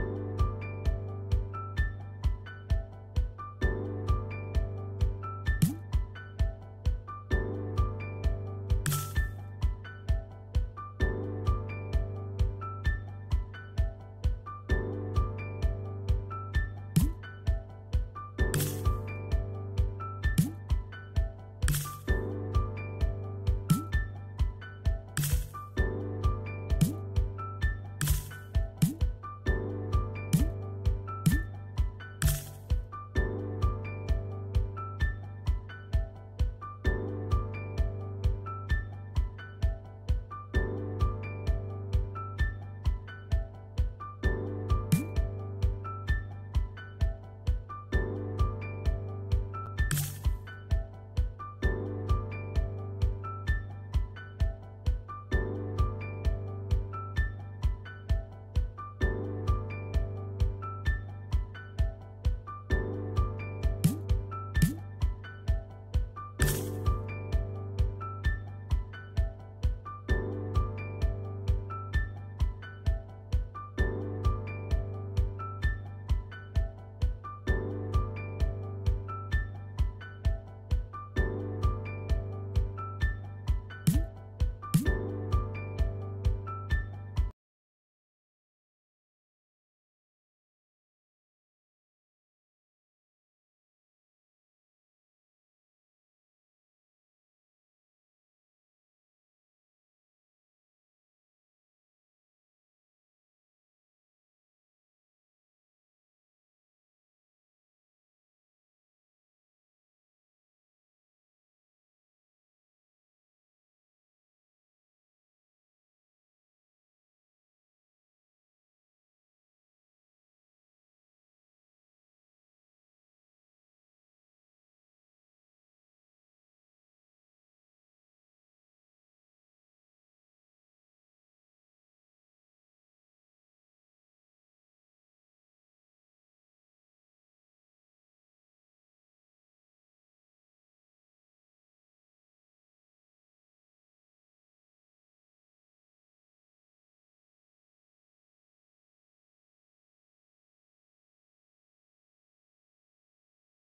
You